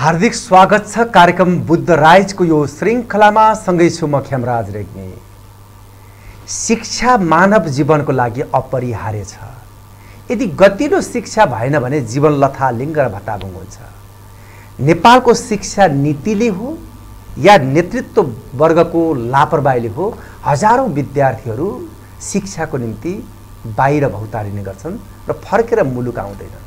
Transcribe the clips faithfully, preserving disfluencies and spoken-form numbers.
हार्दिक स्वागत छ कार्यक्रम बुद्ध राइज को यो श्रृंखलामा। सँगै छु म खेमराज रेग्मी। शिक्षा मानव जीवनको लागि अपरिहार्य छ। यदि गतिलो शिक्षा भएन भने जीवन लथालिङ्ग र भताभुङ हुन्छ। नेपालको शिक्षा नीतिले हो या नेतृत्व वर्गको लापरवाहीले हो, हजारौं विद्यार्थीहरू शिक्षाको निम्ति बाहिर भौतारिने गर्छन् र फर्केर मुलुक आउँदैनन्।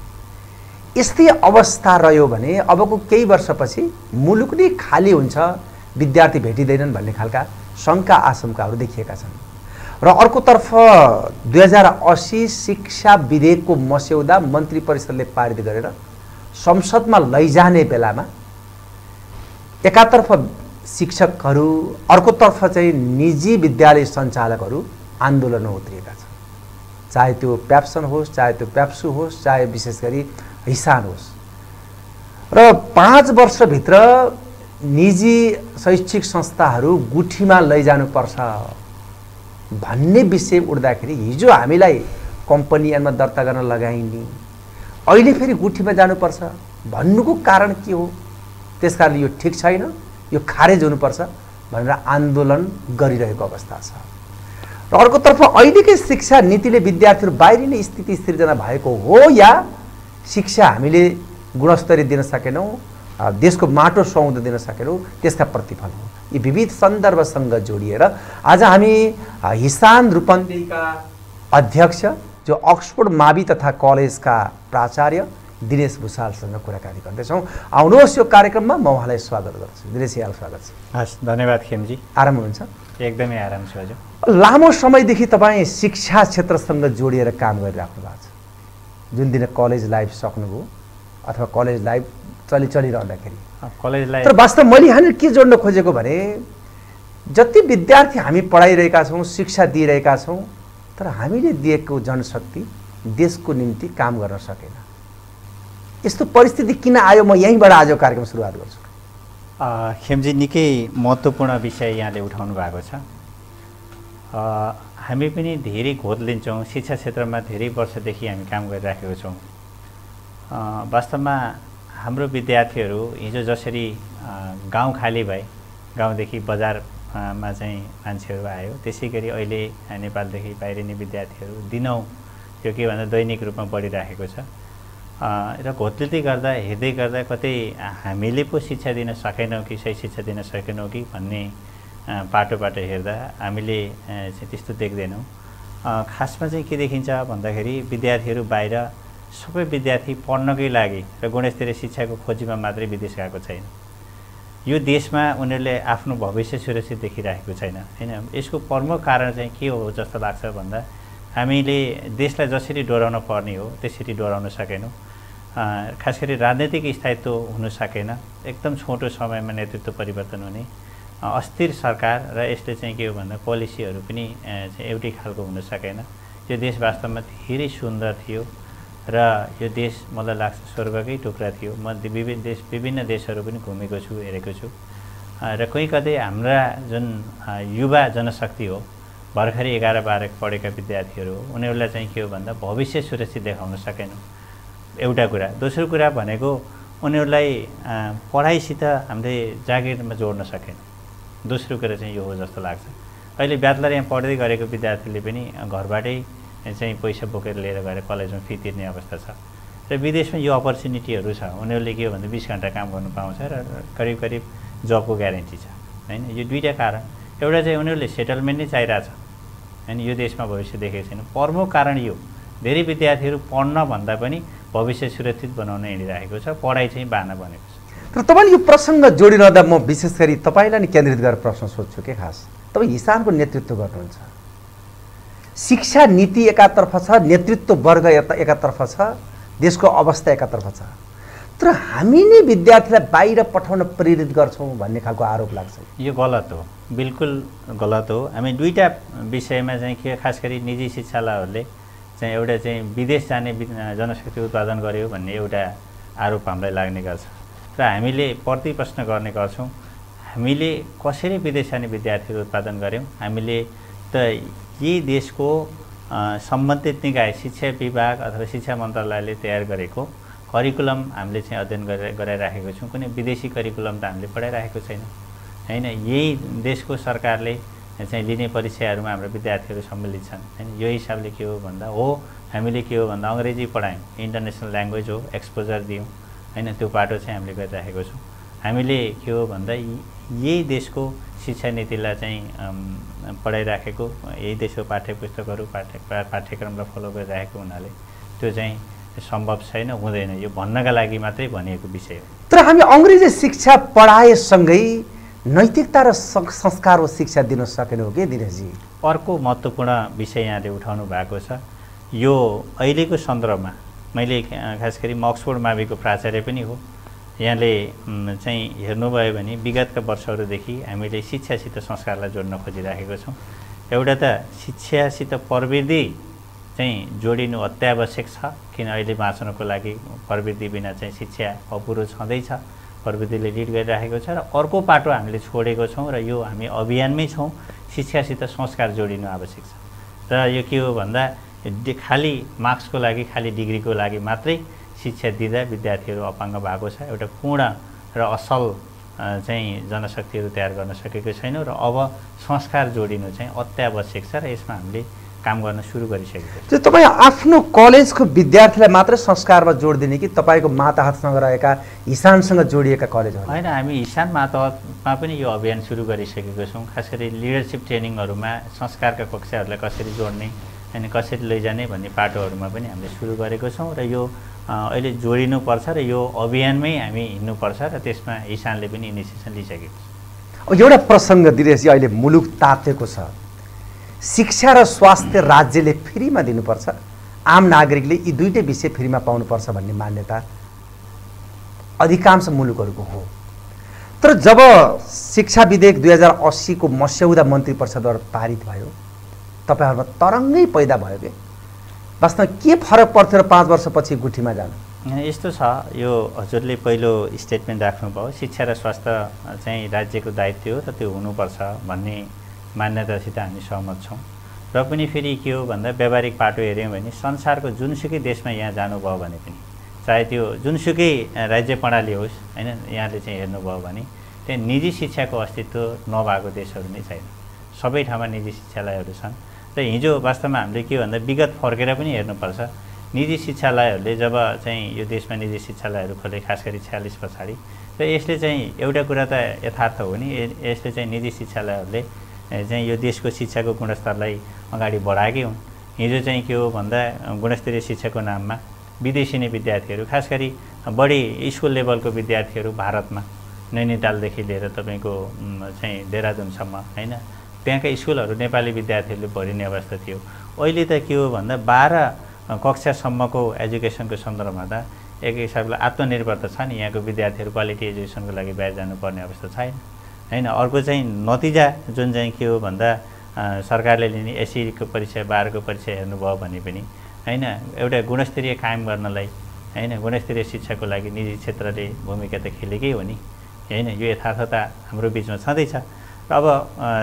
यस्तै अवस्था रह्यो भने अबको केही वर्षपछि मुलुक नै खाली हुन्छ, विद्यार्थी भेटिँदैनन् भन्ने खालका शङ्का आशंकाहरू देखिएका छन्। र अर्कोतर्फ दुई हजार असी शिक्षा विधेयकको मस्यौदा मन्त्री परिषदले पारित गरेर संसदमा लैजाने बेलामा एकातर्फ शिक्षकहरू, अर्कोतर्फ चाहिँ निजी विद्यालय सञ्चालकहरू आन्दोलनमा उत्रिएका छन्। चाहे त्यो प्याप्सन होस्, चाहे त्यो प्याप्सु होस्, चाहे विशेष गरी हिसान होस्। र पाँच वर्षभित्र निजी शैक्षिक संस्थाहरू गुठीमा लैजानुपर्छ भन्ने विषय उठ्दाखेरि हिजो हामीलाई कम्पनी ऐनमा दर्ता गर्न लगाइने, अहिले फेरि गुठीमा जानुपर्छ भन्नुको कारण के हो? त्यसकारण यो ठिक छैन, यो खारेज हुनुपर्छ भनेर आन्दोलन गरिरहेको अवस्था छ। र अर्कोतर्फ अहिलेकै शिक्षा नीतिले विद्यार्थीहरू बाहिरिने स्थिति सिर्जना भएको हो या शिक्षा हामीले गुणस्तरीय दिन सकेनौं, देशको माटो सुहाउँदो दिन सकेनौं, त्यसका प्रतिफल हो। यी विविध सन्दर्भसँग जोडिएर आज हामी हिसान रूपन्देहीका अध्यक्ष जो अक्सफोर्ड माबी तथा कलेजका प्राचार्य दिनेश भुसालसँग कुराकानी गर्दैछौँ। आउनुहोस् यो कार्यक्रममा, म उहाँलाई स्वागत गर्छु। दिनेश यहाँलाई स्वागत छ। हस्, धन्यवाद खेमजी। आराम हुनुहुन्छ? एकदमै आराम छु। हजुर, लामो समयदेखि तपाईँ शिक्षा क्षेत्रसँग जोडिएर काम गरिराख्नु भएको छ। जुन दिन कलेज लाइफ सक्नुभयो अथवा कलेज लाइफ चलि चलिरहँदाखेरि कलेज लाइफ, तर वास्तव मैले यहाँनिर के जोड्न खोजेको भने जति विद्यार्थी हामी पढाइरहेका छौँ, शिक्षा दिइरहेका छौँ, तर हामीले दिएको जनशक्ति देशको निम्ति काम गर्न सकेन। यस्तो परिस्थिति किन आयो? म यहीँबाट आज कार्यक्रम सुरुवात गर्छु। खेमजी, निकै महत्त्वपूर्ण विषय यहाँले उठाउनु भएको छ। हामी पनि धेरै घोध लिन्छौँ, शिक्षा क्षेत्रमा धेरै वर्षदेखि हामी काम गरिराखेको छौँ। वास्तवमा हाम्रो विद्यार्थीहरू हिजो जसरी गाउँ खाली भए, गाउँदेखि बजारमा चाहिँ मान्छेहरू आयो, त्यसै गरी अहिले नेपालदेखि बाहिरिने विद्यार्थीहरू दिनौँ त्यो के भन्दा दैनिक रूपमा बढिराखेको छ। र घोधलिँदै गर्दा, हेर्दै गर्दा कतै हामीले पो शिक्षा दिन सकेनौँ कि, सही शिक्षा दिन सकेनौँ कि भन्ने बाटोबाट हेर्दा हामीले चाहिँ त्यस्तो देख्दैनौँ। खासमा चाहिँ के देखिन्छ भन्दाखेरि विद्यार्थीहरू बाहिर, सबै विद्यार्थी पढ्नकै लागि र गुणस्तरीय शिक्षाको खोजीमा मात्रै विदेश गएको छैन। यो देशमा उनीहरूले आफ्नो भविष्य सुरक्षित देखिराखेको छैन, होइन? यसको प्रमुख कारण चाहिँ के हो जस्तो लाग्छ भन्दा हामीले देशलाई जसरी डोराउन पर्ने हो त्यसरी डोराउन सकेनौँ। खास गरी राजनैतिक स्थायित्व हुन सकेन, एकदम छोटो समयमा नेतृत्व परिवर्तन हुने, अस्थिर सरकार, र यसले चाहिँ के हो भन्दा पोलिसीहरू पनि चाहिँ एउटै खालको हुन सकेन। यो देश वास्तवमा धेरै सुन्दर थियो र यो देश मलाई लाग्छ स्वर्गकै टुक्रा थियो। म विभिन्न देश विभिन्न देशहरू पनि घुमेको छु, हेरेको छु। र कोही कतै हाम्रा जुन युवा जनशक्ति हो, भर्खरै एघार बाह्र पढेका विद्यार्थीहरू हो, उनीहरूलाई चाहिँ के हो भन्दा भविष्य सुरक्षित देखाउन सकेनौँ, एउटा कुरा। दोस्रो कुरा भनेको उनीहरूलाई पढाइसित हामीले जागिरमा जोड्न सकेनौँ। दोस्रो कुरा चाहिँ यो हो जस्तो लाग्छ। अहिले ब्याचलर यहाँ पढ्दै गरेको विद्यार्थीले पनि घरबाटै चाहिँ पैसा बोकेर लिएर गएर कलेजमा फी तिर्ने अवस्था छ। र विदेशमा यो अपर्च्युनिटीहरू छ, उनीहरूले के हो भन्दा बिस घन्टा काम गर्नु पाउँछ र करिब करिब जबको ग्यारेन्टी छ, होइन? यो दुईवटा कारण। एउटा चाहिँ उनीहरूले सेटलमेन्ट नै चाहिरहेछ, होइन? यो देशमा भविष्य देखेको छैन, प्रमुख कारण यो। धेरै विद्यार्थीहरू पढ्न भन्दा पनि भविष्य सुरक्षित बनाउन हिँडिरहेको छ, पढाइ चाहिँ बाहना बनेको छ। तर तपाईँले यो प्रसङ्ग जोडिरहँदा म विशेष गरी तपाईँलाई नै केन्द्रित गरेर प्रश्न सोध्छु कि खास तपाईँ हिसानको नेतृत्व गर्नुहुन्छ। शिक्षा नीति एकातर्फ छ, नेतृत्व वर्ग एकातर्फ छ, देशको अवस्था एकातर्फ छ, तर हामी नै विद्यार्थीलाई बाहिर पठाउन प्रेरित गर्छौँ भन्ने खालको आरोप लाग्छ। यो गलत हो, बिल्कुल गलत हो। हामी दुईवटा विषयमा चाहिँ के, खास गरी निजी शिक्षालयहरूले चाहिँ एउटा चाहिँ विदेश जाने जनशक्ति उत्पादन गर्यो भन्ने एउटा आरोप हामीलाई लाग्ने गर्छ। र हामीले प्रतिप्रश्न गर्ने गर्छौँ, हामीले कसरी विदेश जाने विद्यार्थीहरू उत्पादन गऱ्यौँ? हामीले त यही देशको सम्बन्धित निकाय शिक्षा विभाग अथवा शिक्षा मन्त्रालयले तयार गरेको करिकुलम हामीले चाहिँ अध्ययन गरेर गराइराखेको छौं। कुनै विदेशी करिकुलम त हामीले पढाइराखेको छैन हैन। यही देशको सरकारले चाहिँ लिने परीक्षाहरुमा हाम्रो विद्यार्थीहरु सम्मिलित छन् हैन। यो हिसाबले के हो भन्दा हो हामीले के हो भन्दा अंग्रेजी पढायौं, इन्टरनेशनल ल्याङ्ग्वेज हो, एक्सपोजर दियौं हैन। त्यो बाटो चाहिँ हामीले गरिराखेको छौं। हामीले के हो भन्दा यही देशको शिक्षा नीतिलाई चाहिँ पढाइराखेको, यही देशको पाठ्यपुस्तकहरु पाठ्य पाठ्यक्रमलाई फलो गरिराखेको हुनाले त्यो चाहिँ सम्भव छैन, हुँदैन। यो भन्नका लागि मात्रै भनिएको विषय हो। तर हामी अंग्रेजी शिक्षा पढाएसँगै नैतिकता र संस्कार व शिक्षा दिन सकेनौ के दिनेश जी? अर्को महत्त्वपूर्ण विषय यहाँले उठाउनु भएको छ। यो अहिलेको सन्दर्भमा मैले खास गरी अक्सफोर्ड माबीको प्राचार्य पनि हो, यहाँले चाहिँ हेर्नुभयो भने विगतका वर्षहरुदेखि हामीले शिक्षासित संस्कारलाई जोड्न खोजिराखेको छौं। एउटा त शिक्षासित प्रवृत्ति चाहिँ जोडिनु अत्यावश्यक छ, किन अहिले बाँच्नको लागि प्रवृत्ति बिना चाहिँ शिक्षा अपुरो छँदैछ, प्रवृत्तिले लिड गरिराखेको छ। र अर्को बाटो हामीले छोडेको छौं र यो हामी अभियानमै छौं। शिक्षासित संस्कार जोडिनु आवश्यक छ। र यो के हो भन्दा खाली मार्क्सको लागि, खाली डिग्रीको लागि मात्रै शिक्षा दिँदा विद्यार्थीहरु अपाङ्ग भएको छ। एउटा पूर्ण र असल चाहिँ जनशक्तिहरु तयार गर्न सकेको छैनौं र अब संस्कार जोडिनु चाहिँ अत्यावश्यक छ र यसमा हामीले काम गर्न सुरु गरिसकेको छ। तपाई आफ्नो कलेजको विद्यार्थीलाई मात्र संस्कारमा जोड दिने कि तपाईको माताहतसँग रहेका इशानसँग जोडिएका कलेजहरु? हैन, हामी इशान माताहतमा पनि यो अभियान सुरु गरिसकेको छौं। खास गरी लिडरशिप ट्रेनिङहरुमा संस्कारका कक्षाहरुलाई कसरी जोड्ने अनि कसरी लैजाने भन्ने पाटोहरुमा पनि हामीले सुरु गरेको छौं र यो अहिले जोडिनु पर्छ र यो अभियानमै हामी हिन्नु पर्छ र त्यसमा इशानले पनि इनिसिएसन लिइसकेको छ। अब एउटा प्रसंग दिनेश जी, अहिले मुलुक तातेको छ, शिक्षा र स्वास्थ्य राज्यले फ्रीमा दिनुपर्छ, आम नागरिकले यी दुईटै विषय फ्रीमा पाउनुपर्छ भन्ने मान्यता अधिकांश मुलुकहरुको हो। तर जब शिक्षा विधेयक दुई हजार अस्सी को मस्यौदा मन्त्री परिषदद्वारा पारित भयो, तपाईहरुमा तरंगै पैदा भयो के वास्तवमा के फरक पर्थ्यो र पाँच वर्षपछि गुठीमा जान? यस्तो छ, यो हजुरले पहिलो स्टेटमेन्ट राख्नुभयो, शिक्षा र स्वास्थ्य चाहिँ राज्यको दायित्व हो र त्यो हुनुपर्छ भन्ने मान्यतासित हामी सहमत छौं। र पनि फेरि के हो भन्दा व्यावहारिक पाटो हेर्यौं भने संसारको जुनसुकै देशमा यहाँ जानुभयो भने पनि, चाहे त्यो जुनसुकै राज्य प्रणाली होस् हैन, यहाँले चाहिँ हेर्नुभयो भने त्यहाँ निजी शिक्षाको अस्तित्व नभएको देशहरु नै छैन, सबै ठाउँमा निजी शिक्षालयहरु छन्। र हिजो वास्तवमा हामीले के भन्दा विगत फर्केर पनि हेर्नुपर्छ। निजी शिक्षालयहरुले जब चाहिँ यो देशमा निजी शिक्षालयहरु खोले, खास गरी छयालिस पछाडी, र यसले चाहिँ एउटा कुरा त यथार्थ हो नि, यसले चाहिँ निजी शिक्षालयहरुले चाहिँ यो देशको शिक्षाको गुणस्तरलाई अगाडि बढाएकै हुन्। हिजो चाहिँ के हो भन्दा गुणस्तरीय शिक्षाको नाममा विदेशी नै विद्यार्थीहरु, खास गरी बढी स्कुल लेभलको विद्यार्थीहरु भारतमा नैनीतालदेखि लिएर तपाईको चाहिँ देहरादूनसम्म हैन, त्यहाँका स्कुलहरु नेपाली विद्यार्थीहरुले भरिने अवस्था थियो। अहिले त के हो भन्दा बाह्र कक्षासम्मको एजुकेसनको सन्दर्भमा त एक हिसाबले आत्मनिर्भर त छन्, यहाँको विद्यार्थीहरु क्वालिटी एजुकेसनको लागि बाहिर जानुपर्ने अवस्था छैन हैन। अर्को चाहिँ नतिजा जुन चाहिँ के हो भन्दा सरकारले लिने एसई को परीक्षा, बाह्र को परीक्षा हेर्नुभयो भने पनि हैन, एउटा गुणस्तरीय कायम गर्नलाई हैन, गुणस्तरीय शिक्षाको लागि निजी क्षेत्रले भूमिका त खेलेकै हो नि हैन। यो यथार्थता हाम्रो बीचमा छँदैछ। र अब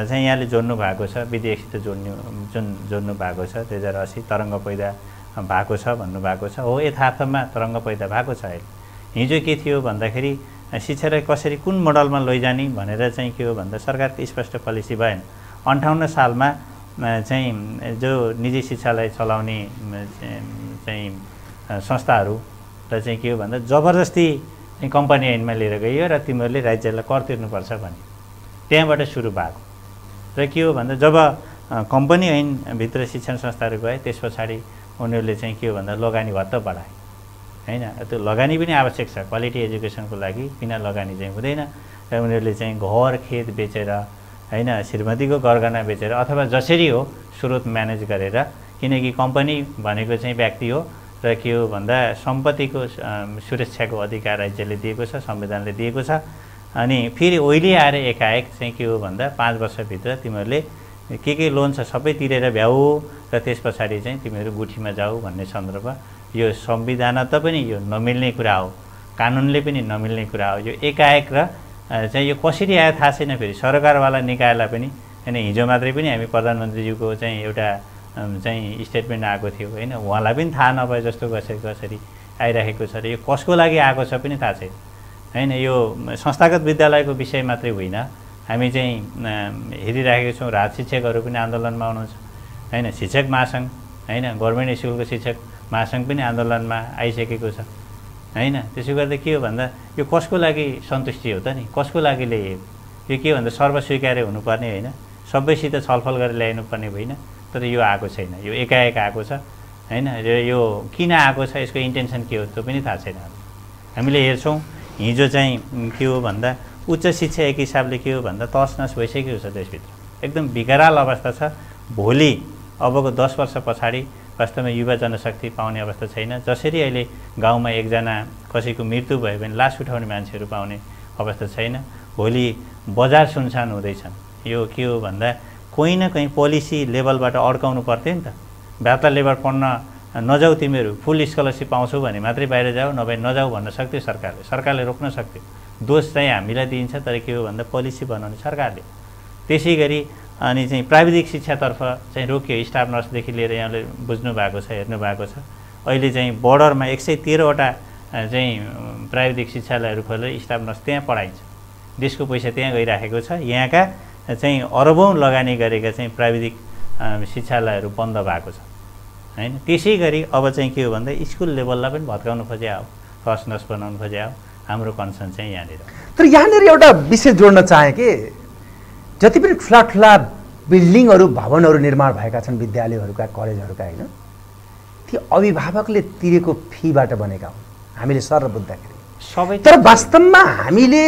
चाहिँ यहाँले जोड्नु भएको छ विदेशसित जोड्नु, जुन जोड्नु भएको छ दुई हजार अस्सी तरङ्ग पैदा भएको छ भन्नुभएको छ, हो यथार्थमा तरङ्ग पैदा भएको छ। हिजो के थियो भन्दाखेरि शिक्षालाई कसरी कुन मोडलमा लैजाने भनेर चाहिँ के हो भन्दा सरकारको स्पष्ट पोलिसी भएन। अन्ठाउन्न सालमा चाहिँ जो निजी शिक्षालाई चलाउने चाहिँ संस्थाहरूलाई चाहिँ के हो भन्दा जबरजस्ती कम्पनी ऐनमा लिएर गयो र तिमीहरूले राज्यलाई कर तिर्नुपर्छ भन्ने, त्यहाँबाट सुरु भएको। र के हो भन्दा जब कम्पनी ऐनभित्र शिक्षण संस्थाहरू गए त्यस पछाडि उनीहरूले चाहिँ के हो भन्दा लगानी भत्ता बढाए हैन। त्यो लगानी पनि आवश्यक छ, क्वालिटी एजुकेसनको लागि बिना लगानी चाहिँ हुँदैन। र उनीहरूले चाहिँ घर खेत बेचेर हैन, श्रीमतीको गरगहना बेचेर अथवा जसरी हो स्रोत म्यानेज गरेर, किनकि कम्पनी भनेको चाहिँ व्यक्ति हो र के हो भन्दा सम्पत्तिको सुरक्षाको अधिकार राज्यले दिएको छ, संविधानले दिएको छ। अनि फेरि ओइली आएर एकाएक चाहिँ के हो भन्दा पाँच वर्षभित्र तिमीहरूले के के लोन छ सबै तिरेर भ्याऊ र त्यस पछाडि चाहिँ तिमीहरू गुठीमा जाऊ भन्ने सन्दर्भ, यो संविधान त पनि यो नमिल्ने कुरा हो, कानुनले पनि नमिल्ने कुरा हो। यो एकाएक र चाहिँ यो कसरी आयो थाहा छैन। फेरि सरकारवाला निकायलाई पनि हैन, हिजो मात्रै पनि हामी प्रधानमन्त्रीज्यूको चाहिँ एउटा चाहिँ स्टेटमेन्ट आएको थियो हैन, उहाँलाई पनि थाहा नभए जस्तो कसरी कसरी आइरहेको छ। यो कसको लागि आएको छ पनि थाहा छैन हैन। यो संस्थागत विद्यालयको विषय मात्रै होइन, हामी चाहिँ हेरिरहेका छौँ। राज शिक्षकहरू पनि आन्दोलनमा हुनुहुन्छ हैन, शिक्षक महासंघ हैन गभर्नमेन्ट स्कुलको शिक्षक महासंघ पनि आन्दोलनमा आइसकेको छ हैन। त्यसो गर्दा के हो भन्दा यो कसको लागि सन्तुष्टि हो त नि, कसको लागि ल्याइएको? यो के भन्दा सर्वस्वीकार्य हुनुपर्ने होइन, सबैसित छलफल गरेर ल्याइनुपर्ने होइन। तर यो आएको छैन, यो एकाएक आएको छ हैन। यो किन आएको छ, यसको इन्टेन्सन के हो त्यो पनि थाहा छैन। हामीले हेर्छौँ हिजो चाहिँ के हो भन्दा उच्च शिक्षा एक हिसाबले के हो भन्दा तसनस भइसकेको छ, देशभित्र एकदम बिकराल अवस्था छ। भोलि अबको दस वर्ष पछाडि वास्तवमा युवा जनशक्ति पाउने अवस्था छैन। जसरी अहिले गाउँमा एकजना कसैको मृत्यु भयो भने लास उठाउने मान्छेहरू पाउने अवस्था छैन, भोलि बजार सुनसान हुँदैछन्। यो के हो भन्दा कोही न कोही पोलिसी लेभलबाट अड्काउनु पर्थ्यो नि त। भ्याता लेभल पढ्न नजाऊ, तिमीहरू फुल स्कलरसिप पाउँछौ भने मात्रै बाहिर जाऊ, नभए नजाऊ भन्न सक्थ्यो सरकारले, सरकारले रोक्न सक्थ्यो। दोष चाहिँ हामीलाई दिइन्छ, तर के हो भन्दा पोलिसी बनाउने सरकारले। त्यसै गरी अनि चाहिँ प्राविधिक शिक्षातर्फ चाहिँ रोक्यो, स्टाफ नर्सदेखि लिएर यहाँले बुझ्नु भएको छ, हेर्नु भएको छ। अहिले चाहिँ बोर्डरमा एक सय तेह्रवटा चाहिँ प्राविधिक शिक्षालयहरू खोलेर स्टाफ नर्स त्यहाँ पढाइन्छ, देशको पैसा त्यहाँ गइराखेको छ। यहाँका चाहिँ अरबौँ लगानी गरेका चाहिँ प्राविधिक शिक्षालयहरू बन्द भएको छ हैन। त्यसै गरी अब चाहिँ के हो भन्दा स्कुल लेभललाई पनि भत्काउनु खोजे हो, तसनस बनाउनु खोजे हो। हाम्रो कन्सर्न चाहिँ यहाँनिर। तर यहाँनिर एउटा विषय जोड्न चाहे कि जति पनि ठुला ठुला बिल्डिङहरू भवनहरू निर्माण भएका छन् विद्यालयहरूका कलेजहरूका होइन, ती अभिभावकले तिरेको फीबाट बनेका हुन्। हामीले सर बुझ्दाखेरि सबै, तर वास्तवमा हामीले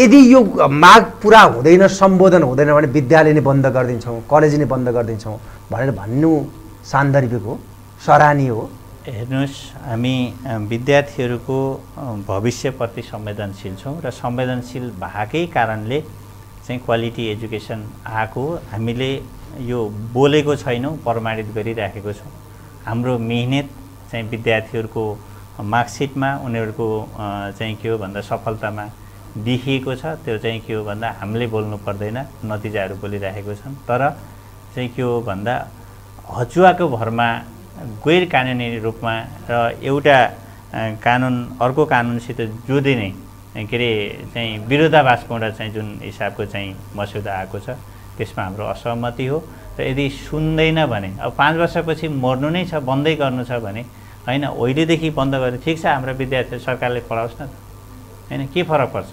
यदि यो माग पुरा हुँदैन, सम्बोधन हुँदैन भने विद्यालय नै बन्द गरिदिन्छौँ, कलेज नै बन्द गरिदिन्छौँ भनेर भन्नु सान्दर्भिक हो, सराहनीय हो। हेर्नुहोस्, हामी विद्यार्थीहरूको भविष्यप्रति संवेदनशील छौँ र संवेदनशील भएकै कारणले चाहिँ क्वालिटी एजुकेसन आएको हामीले यो बोलेको छैनौँ, प्रमाणित गरिराखेको छौँ। हाम्रो मेहनत चाहिँ विद्यार्थीहरूको मार्क्सिटमा, उनीहरूको चाहिँ के हो भन्दा सफलतामा देखिएको छ। त्यो चाहिँ के हो भन्दा हामीले बोल्नु पर्दैन, नतिजाहरू बोलिराखेको छन्। तर चाहिँ के हो भन्दा हचुवाको भरमा गैर कानुनी रूपमा र एउटा कानुन अर्को कानुनसित जोडिने के अरे चाहिँ विरोधाभासबाट चाहिँ जुन हिसाबको चाहिँ मस्यौदा आएको छ त्यसमा हाम्रो असहमति हो। र यदि सुन्दैन भने अब पाँच वर्षपछि मर्नु नै छ, बन्दै गर्नु छ भने होइन, अहिलेदेखि बन्द गरेर ठिक छ, हाम्रो विद्यार्थी सरकारले पढाओस् न होइन, के फरक पर्छ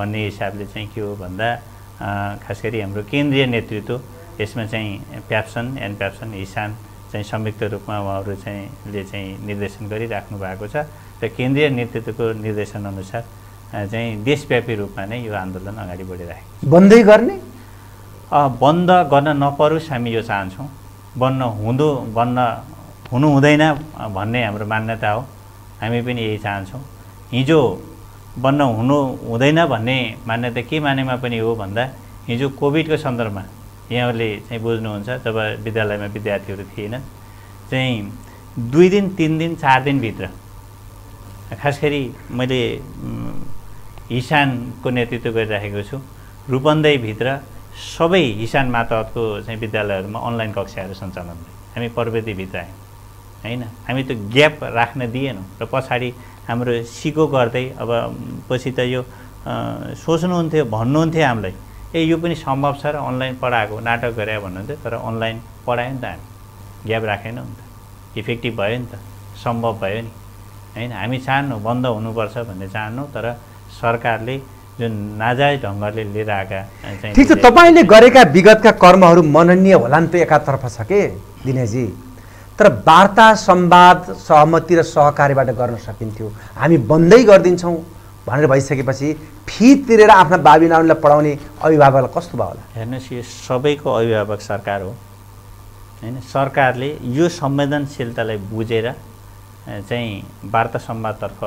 भन्ने हिसाबले चाहिँ के हो भन्दा खास गरी हाम्रो केन्द्रीय नेतृत्व यसमा चाहिँ प्याप्सन एन्ड प्याप्सन इसान चाहिँ संयुक्त रूपमा उहाँहरू चाहिँ ले चाहिँ निर्देशन गरिराख्नु भएको छ। र केन्द्रीय नेतृत्वको निर्देशनअनुसार चाहिँ देशव्यापी रूपमा नै यो आन्दोलन अगाडि बढिरहेको, बन्दै गर्ने बन्द गर्न नपरोस् हामी यो चाहन्छौँ। बन्न हुँदो बन्न हुनु हुँदैन भन्ने हाम्रो मान्यता हो, हामी पनि यही चाहन्छौँ। हिजो बन्न हुनु हुँदैन भन्ने मान्यता के मानेमा पनि हो भन्दा हिजो कोभिडको सन्दर्भमा यहाँहरूले चाहिँ बुझ्नुहुन्छ, जब विद्यालयमा विद्यार्थीहरू थिएनन् चाहिँ दुई दिन तिन दिन चार दिनभित्र खास गरी मैले हिसानको नेतृत्व गरिराखेको छु, रूपन्देहीभित्र सबै हिसान मातहतको चाहिँ विद्यालयहरूमा अनलाइन कक्षाहरू सञ्चालन भयो। हामी प्रविधिभित्र आयौँ होइन, हामी त्यो ग्याप राख्न दिएनौँ। र पछाडि हाम्रो सिको गर्दै अब पछि त यो सोच्नुहुन्थ्यो, भन्नुहुन्थ्यो हामीलाई ए यो पनि सम्भव छ र अनलाइन पढाएको नाटक गरे भन्नुहुन्थ्यो। तर अनलाइन पढायो नि त, हामी ग्याप राखेनौँ नि त, इफेक्टिभ भयो नि त, सम्भव भयो नि होइन। हामी चाहन्नौँ बन्द हुनुपर्छ भन्ने चाहन्नौँ, तर सरकारले जुन नाजायज ढङ्गले लिएर आएका चाहिँ। ठिक छ, तपाईँले गरेका विगतका कर्महरू मननीय होला नि त, एकातर्फ छ के दिनेशजी, तर वार्ता संवाद सहमति र सहकार्यबाट गर्न सकिन्थ्यो। हामी बन्दै गरिदिन्छौँ भनेर भइसकेपछि फी तिरेर आफ्ना बाबी नानीलाई पढाउने अभिभावकलाई कस्तो भयो होला? हेर्नुहोस्, यो सबैको अभिभावक सरकार हो होइन। सरकारले यो संवेदनशीलतालाई बुझेर चाहिँ वार्ता संवादतर्फ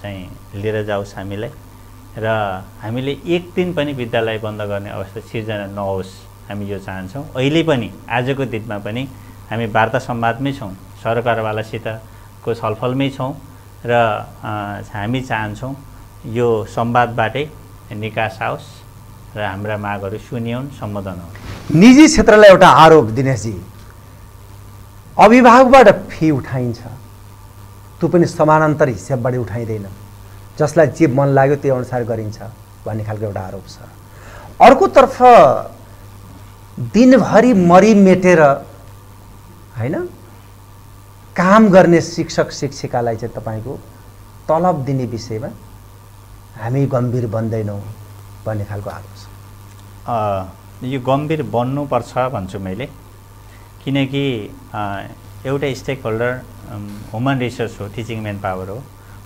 चाहिँ लिएर जाओस् हामीलाई, र हामीले एक दिन पनि विद्यालय बन्द गर्ने अवस्था सिर्जना नहोस् हामी यो चाहन्छौँ। अहिले पनि आजको दिनमा पनि हामी वार्ता संवादमै छौँ, सरकारवालासितको छलफलमै छौँ र हामी चाहन्छौँ यो संवादबाटै निकास आओस् र हाम्रा मागहरू सुनियौन्, सम्बोधन होस्। निजी क्षेत्रलाई एउटा आरोप दिनेशजी, अभिभावकबाट फी उठाइन्छ, तू पनि समानान्तर हिसाबबाट उठाइदैन, जसलाई जे मन लाग्यो त्यही अनुसार गरिन्छ भन्ने खालको एउटा आरोप छ। अर्कोतर्फ दिनभरि मरिमेटेर हैन काम गर्ने शिक्षक शिक्षिकालाई चाहिँ तपाईको तलब दिने विषयमा हामी गम्भीर बन्दैनौं भन्ने खालको आरोप छ। यो गम्भीर बन्नु पर्छ भन्छु मैले, किनकि एउटा स्टेक होल्डर ह्युमन रिसोर्स हो, टिचिङ मेन पावर हो।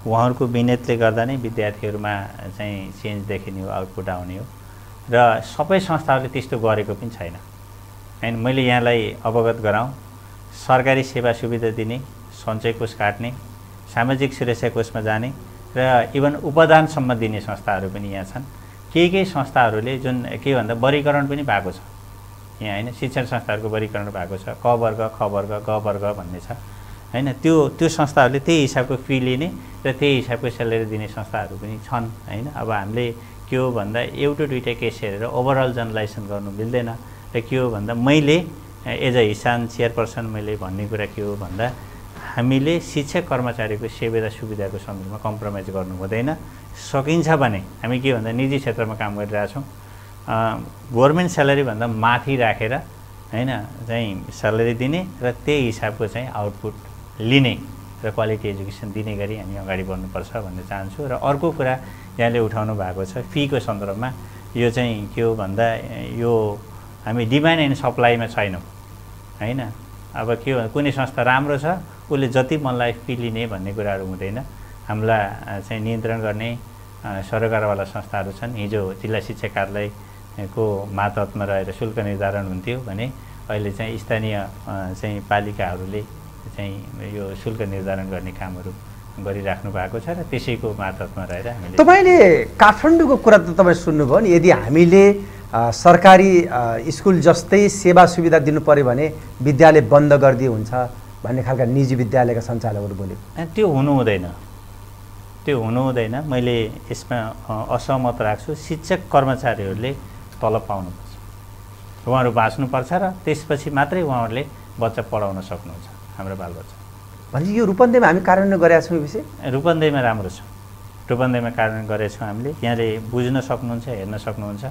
उहाँहरूको विनयतले गर्दा नै विद्यार्थीहरुमा चाहिँ चेन्ज देखिने हो, आउटपुट आउने हो र सबै संस्थाहरूले त्यस्तो गरेको पनि छैन। हैन मैले यहाँलाई अवगत गराउँ, सरकारी सेवा सुविधा दिने, सञ्चय कोष काट्ने, सामाजिक सुरक्षा कोषमा जाने र इभन उपदानसम्म दिने संस्थाहरू पनि यहाँ छन्। केही केही संस्थाहरूले जुन के भन्दा वर्गीकरण पनि भएको छ यहाँ, हैन शिक्षण संस्थाहरूको वर्गीकरण भएको छ, क वर्ग, ख वर्ग, ग वर्ग भन्ने छ हैन। त्यो त्यो संस्थाहरूले त्यही हिसाबको फी लिने र त्यही हिसाबको स्यालेरी दिने संस्थाहरू पनि छन् हैन। अब हामीले के हो भन्दा एउटा दुईटा केस हेरेर ओभरअल जनलाइसन गर्नु मिल्दैन र के हो भन्दा मैले एज अ हिसान चेयरपर्सन मैले भन्ने कुरा के हो भन्दा हामीले शिक्षक कर्मचारीको सेवा सुविधाको सन्दर्भमा कम्प्रोमाइज गर्नु हुँदैन। सकिन्छ भने हामी के भन्दा निजी क्षेत्रमा काम गरिरहेछौँ, गभर्मेन्ट स्यालेरी भन्दा माथि राखेर हैन चाहिँ स्यालेरी दिने र त्यही हिसाबको चाहिँ आउटपुट लिने र क्वालिटी एजुकेसन दिने गरी हामी अगाडि बढ्नुपर्छ भन्न चाहन्छु। र अर्को कुरा यहाँले उठाउनु भएको छ फीको सन्दर्भमा, यो चाहिँ के हो भन्दा यो हामी डिमान्ड एन्ड सप्लाईमा छैनौँ हैन। अब के हो कुनै संस्था राम्रो छ उसले जति मनलाई फी लिने भन्ने कुराहरू हुँदैन। हामीलाई चाहिँ नियन्त्रण गर्ने सरकारवाला संस्थाहरू छन्। हिजो जिल्ला शिक्षा कार्यालयको मातहतमा रहेर शुल्क निर्धारण हुन्थ्यो भने अहिले चाहिँ स्थानीय चाहिँ पालिकाहरूले चाहिँ यो शुल्क निर्धारण गर्ने कामहरू गरिराख्नु भएको छ र त्यसैको मातहतमा रहेर हामीले। तपाईँले काठमाडौँको कुरा त तपाईँ सुन्नुभयो नि, यदि हामीले आ, सरकारी आ, स्कूल जस्तै सेवा सुविधा दिनु पर्यो भने विद्यालय बन्द गरिदिए हुन्छ भन्ने खालका निजी विद्यालयका सञ्चालकहरू बोल्यो। त्यो हुनु हुँदैन, त्यो हुनु हुँदैन। मैले यसमा असहमत राख्छु। शिक्षक कर्मचारीहरूले तलब पाउनुपर्छ, उहाँहरू बाँच्नुपर्छ र त्यसपछि मात्रै उहाँहरूले बच्चा पढाउन सक्नुहुन्छ हाम्रो बालबच्चा। भनेपछि यो रूपन्देहीमा हामी कार्यान्वयन गरेका छौँ। विषय रूपन्देहीमा राम्रो छ, रूपन्देहीमा कार्यान्वयन गरेका छौँ हामीले। यहाँले बुझ्न सक्नुहुन्छ, हेर्न सक्नुहुन्छ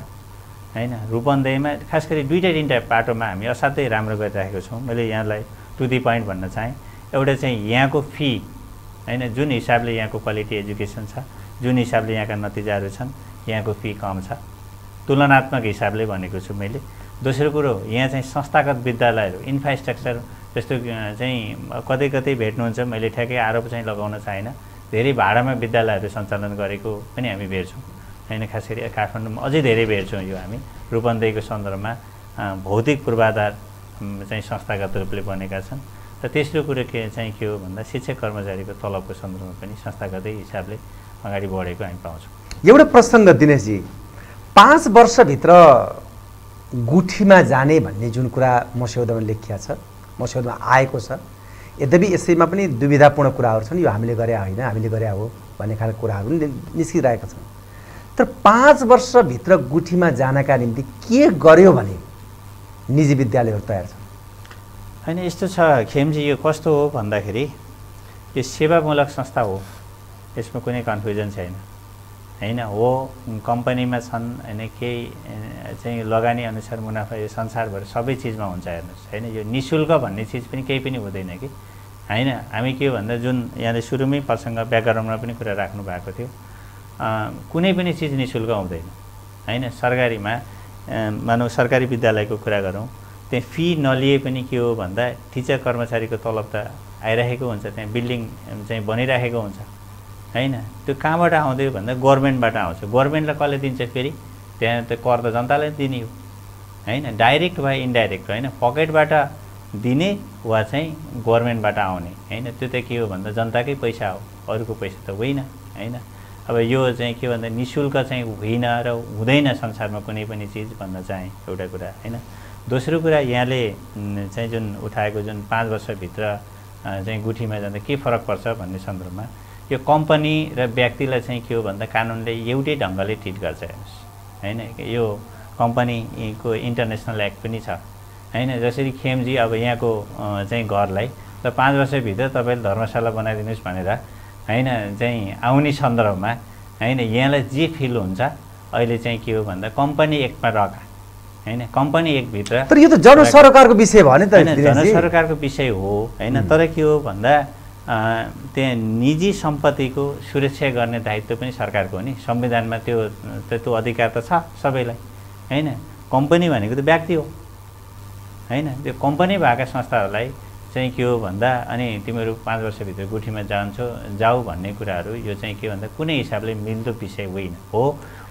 हैन। रूपन्देहीमा खास गरी दुईटा तिनवटा पाटोमा हामी असाध्यै राम्रो गरिराखेको छौँ। मैले यहाँलाई टु दी पोइन्ट भन्न चाहेँ। एउटा चाहिँ यहाँको फी हैन, जुन हिसाबले यहाँको क्वालिटी एजुकेसन छ, जुन हिसाबले यहाँका नतिजाहरू छन्, यहाँको फी कम छ तुलनात्मक हिसाबले भनेको छु मैले। दोस्रो कुरो यहाँ चाहिँ संस्थागत विद्यालयहरू इन्फ्रास्ट्रक्चर जस्तो चाहिँ कतै कतै भेट्नुहुन्छ, मैले ठ्याक्कै आरोप चाहिँ लगाउन चाहन्न, धेरै भाडामा विद्यालयहरू सञ्चालन गरेको पनि हामी भेट्छौँ हैन। खास गरी काठमाडौँमा अझै धेरै भेट्छौँ यो हामी। रूपन्देहीको सन्दर्भमा भौतिक पूर्वाधार चाहिँ संस्थागत रूपले बनेका छन् र तेस्रो कुरो के चाहिँ के हो भन्दा शिक्षक कर्मचारीको तलबको सन्दर्भमा पनि संस्थागतै हिसाबले अगाडि बढेको हामी पाउँछौँ। एउटा प्रसङ्ग दिनेशजी, पाँच वर्षभित्र गुठीमा जाने भन्ने जुन कुरा मस्यौदामा लेखिया छ, मस्यौदामा आएको छ, यद्यपि यसैमा पनि दुविधापूर्ण कुराहरू छन्। यो हामीले गरे होइन, हामीले गरे हो भन्ने खालको कुराहरू निस्किरहेका छन्। तर पाँच वर्षभित्र गुठीमा जानका निम्ति के गर्यो भने निजी विद्यालयहरू तयार छन्? हैन यस्तो छ खेमजी, यो कस्तो हो भन्दाखेरि यो सेवामूलक संस्था हो, यसमा कुनै कन्फ्युजन छैन हैन। हो कम्पनीमा छन् हैन, केही चाहिँ लगानी अनुसार मुनाफा यो संसारभर सबै चिजमा हुन्छ हेर्नुहोस् हैन। यो निःशुल्क भन्ने चिज पनि केही पनि हुँदैन कि हैन। हामी के भन्दा जुन यहाँले सुरुमै प्रसङ्ग व्याकरणमा पनि कुरा राख्नु भएको थियो, कुनै पनि चिज निःशुल्क हुँदैन हैन। सरकारीमा मानौ सरकारी विद्यालयको कुरा गरौँ, त्यहाँ फी नलिए पनि के हो भन्दा टिचर कर्मचारीको तलब त आइरहेको हुन्छ, त्यहाँ बिल्डिङ चाहिँ बनिराखेको हुन्छ हैन। त्यो कहाँबाट आउँदै भन्दा गभर्मेन्टबाट आउँछ। गभर्मेन्टलाई कसले दिन्छ? फेरि त्यहाँ त कर त जनताले दिने हो हैन, डाइरेक्ट वा इन्डाइरेक्ट हैन। पकेटबाट दिने वा चाहिँ गभर्मेन्टबाट आउने हैन। त्यो त के हो भन्दा जनताकै पैसा हो, अरूको पैसा त होइन हैन। अब यो चाहिँ के भन्दा निःशुल्क चाहिँ होइन र हुँदैन संसारमा कुनै पनि चिज भन्न चाहे एउटा कुरा हैन। दोस्रो कुरा यहाँले चाहिँ जुन उठाएको जुन पाँच वर्षभित्र चाहिँ गुठीमा जाँदा के फरक पर्छ भन्ने सन्दर्भमा, यो कम्पनी र व्यक्तिलाई चाहिँ के हो भन्दा कानुनले एउटै ढङ्गले ट्रिट गर्छ हेर्नुहोस् हैन। यो कम्पनीको इन्टरनेसनल एक्ट पनि छ हैन। जसरी खेमजी अब यहाँको चाहिँ घरलाई र पाँच वर्षभित्र तपाईले धर्मशाला बनाइदिनुस् भनेर हैन चाहिँ आउने सन्दर्भमा हैन यहाँलाई जे फिल हुन्छ अहिले चाहिँ के हो भन्दा कम्पनी एकमा रखा हैन कम्पनी एक भित्र तर यो त जन सरकारको विषय भने त जन सरकारको विषय हो हैन तर के हो भन्दा त्यहाँ निजी सम्पत्तिको सुरक्षा गर्ने दायित्व पनि सरकारको हो नि संविधानमा त्यो त्यो अधिकार त छ सबैलाई हैन कम्पनी भनेको त व्यक्ति हो हैन त्यो कम्पनी भएका संस्थाहरूलाई चाहिँ के हो भन्दा अनि तिमीहरू पाँच वर्षभित्र गुठीमा जान्छौ जाऊ भन्ने कुराहरू यो चाहिँ के भन्दा कुनै हिसाबले मिल्दो विषय होइन हो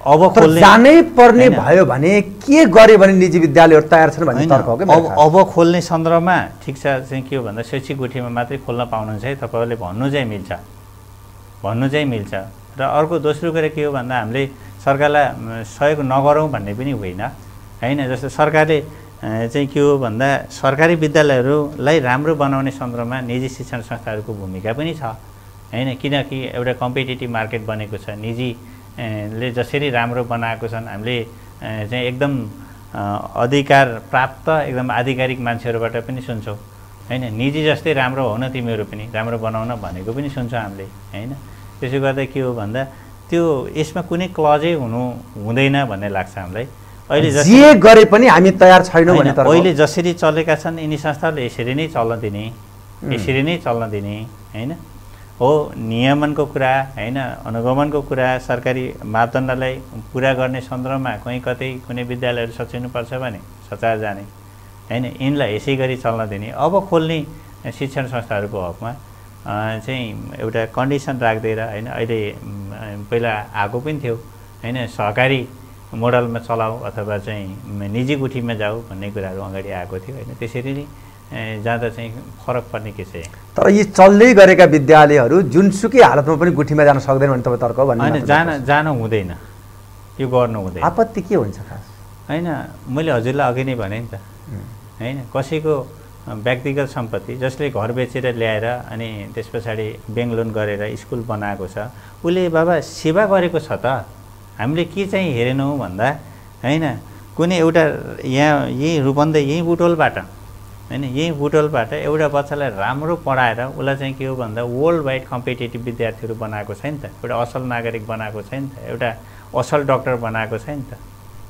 अब खोल्ने जानै पर्ने भयो भने के गरे भने निजी विद्यालयहरू तयार छन् भन्ने तर्क हो के अब अब खोल्ने सन्दर्भमा ठिक छ चाहिँ के हो भन्दा शैक्षिक गुठीमा मात्रै खोल्न पाउनुहुन्छ है तपाईहरुले भन्नु चाहिँ मिल्छ भन्नु चाहिँ मिल्छ र अर्को दोस्रो कुरा के हो भन्दा हामीले सरकारलाई सहयोग नगरौं भन्ने पनि होइन हैन जस्तो सरकारले चाहिँ के हो भन्दा सरकारी विद्यालयहरूलाई राम्रो बनाउने सन्दर्भमा निजी शिक्षण संस्थाहरूको भूमिका पनि छ हैन किनकि एउटा कम्पिटिटिभ मार्केट बनेको छ निजीले जसरी राम्रो बनाएको छन् हामीले चाहिँ एकदम अधिकार प्राप्त एकदम आधिकारिक मान्छेहरूबाट पनि सुन्छौं हैन निजी जस्तै राम्रो हुन तिमीहरू पनि राम्रो बनाउन भनेको पनि सुन्छौं हामीले हैन त्यसो गर्दा के हो भन्दा त्यो यसमा कुनै क्लजै हुनु हुँदैन भन्ने लाग्छ हामीलाई अहिले जे गरे पनि हामी तयार छैनौं भने तर अहिले जसरी चलेका छन् यिनी संस्थाले यसरी नै चल्न दिने यसरी नै चल्न दिने हैन हो नियमनको कुरा हैन अनुगमनको कुरा सरकारी मापदण्डलाई पूरा गर्ने सन्दर्भमा कहीँ कतै कुनै विद्यालयहरू सच्याउनु पर्छ भने सचाएर जाने हैन यिनलाई यसै गरी चल्न दिने अब खोल्ने शिक्षण संस्थाहरूको हकमा चाहिँ एउटा कन्डिसन राख्दिएर हैन अहिले पहिला आगो पनि थियो हैन सहकारी मोडलमा चलाऊ अथवा चाहिँ निजी गुठीमा जाऊ भन्ने कुराहरु अगाडि आएको थियो हैन त्यसरी नै जाँदा चाहिँ फरक पर्ने के चाहिँ तर यी चल्दै गरेका विद्यालयहरु जुनसुकै हालतमा पनि गुठीमा जान सक्दैन भने तपाई तर्क हो भन्ने हैन जान जान हुँदैन यो गर्नु हुँदैन आपत्ति के हुन्छ खास हैन मैले हजुरलाई अघि नै भने नि त हैन कसैको व्यक्तिगत सम्पत्ति जसले घर बेचेर ल्याएर अनि त्यसपछि बैंक लोन गरेर स्कुल बनाएको छ उले बाबा सेवा गरेको छ त हामीले के चाहिँ हेरेनौं भन्दा हैन कुनै एउटा यहाँ यही रूपन्देही यही बुटवलबाट हैन यही बुटवलबाट एउटा बच्चालाई राम्रो पढाएर उलाई चाहिँ के हो भन्दा वर्ल्ड वाइड कम्पिटिटिभ विद्यार्थीहरु बनाएको छ नि त एउटा असल नागरिक बनाएको छ नि त एउटा असल डाक्टर बनाएको छ नि त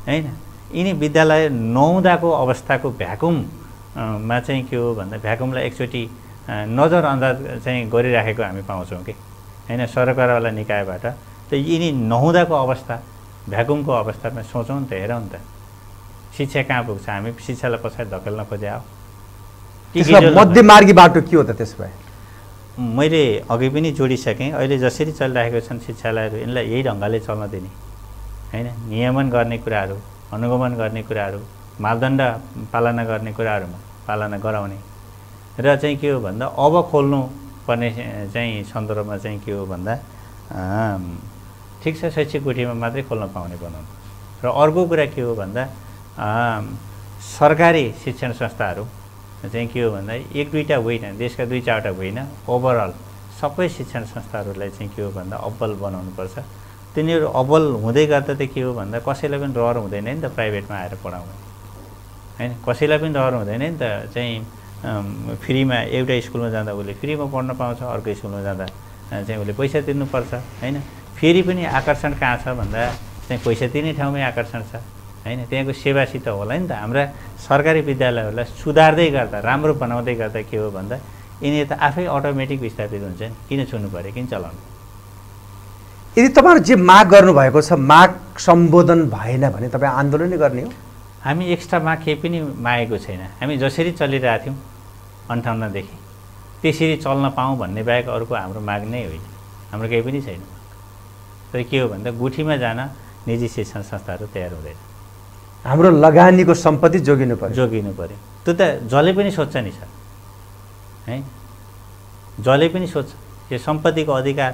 हैन यिनी विद्यालय नहुँदाको अवस्थाको भ्याकुममा चाहिँ के हो भन्दा भ्याकुमलाई एकचोटी नजरअन्दाज चाहिँ गरिराखेको हामी पाउँछौं के हैन सरकारवाला निकायबाट त यिनी नहुँदाको अवस्था भ्याकुमको अवस्थामा सोचौं नि त हेरौं नि त शिक्षा कहाँ पुग्छ हामी शिक्षालाई पछाडि धकेल्न खोज्या हो त्यसको मध्यमार्गी बाटो के हो त त्यसभए मैले अघि पनि जोडिसकेँ अहिले जसरी चलिरहेको छन् शिक्षालयहरू यिनलाई यही ढंगले चल्न दिने हैन नियमन गर्ने कुराहरू अनुगमन गर्ने कुराहरू मापदण्ड पालना गर्ने कुराहरूमा पालना गराउने र चाहिँ के हो भन्दा अब खोल्नु पर्ने चाहिँ सन्दर्भमा चाहिँ के हो भन्दा ठीक छ शैक्षिक गुठीमा मात्रै खोल्न पाउने बनाउनु र अर्को कुरा के हो भन्दा सरकारी शिक्षण संस्थाहरू चाहिँ के हो भन्दा एक दुईटा होइन देशका दुई चारवटा होइन ओभरअल सबै शिक्षण संस्थाहरूलाई चाहिँ के हो भन्दा अब्बल बनाउनुपर्छ तिनीहरू अब्बल हुँदै गर्दा त के हो भन्दा कसैलाई पनि रहर हुँदैन नि त प्राइभेटमा आएर पढाउने हैन कसैलाई पनि रहर हुँदैन नि त चाहिँ फ्रीमा एउटा स्कुलमा जाँदा उसले फ्रीमा पढ्न पाउँछ अर्को स्कुलमा जाँदा चाहिँ उसले पैसा तिर्नुपर्छ हैन फेरि पनि आकर्षण कहाँ छ भन्दा चाहिँ पैसा तिर्ने ठाउँमै आकर्षण छ हैन त्यहाँको सेवासित होला नि त हाम्रा सरकारी विद्यालयहरूलाई सुधार्दै गर्दा राम्रो बनाउँदै गर्दा के हो भन्दा यिनी त आफै अटोमेटिक विस्थापित हुन्छ नि किन छुनु पर्यो किन चलाउनु यदि तपाईहरु जे माग गर्नु भएको छ माग सम्बोधन भएन भने तपाई आन्दोलन नै गर्ने हो हामी एक्स्ट्रा माग के पनि मागेको छैन हामी जसरी चलिरहेका थियौं अन्ठाउन्न देखि त्यसरी चल्न पाऊँ भन्ने बाहेक अरुको हाम्रो माग नै होइन हाम्रो केही पनि छैन तर के हो भन्दा गुठीमा जान निजी शिक्षण संस्थाहरू तयार हुँदैन हाम्रो लगानीको सम्पत्ति जोगिनु पर्यो जोगिनु पर्यो त्यो त जले पनि सोच्छ नि सर है जले पनि सोच्छ यो सम्पत्तिको अधिकार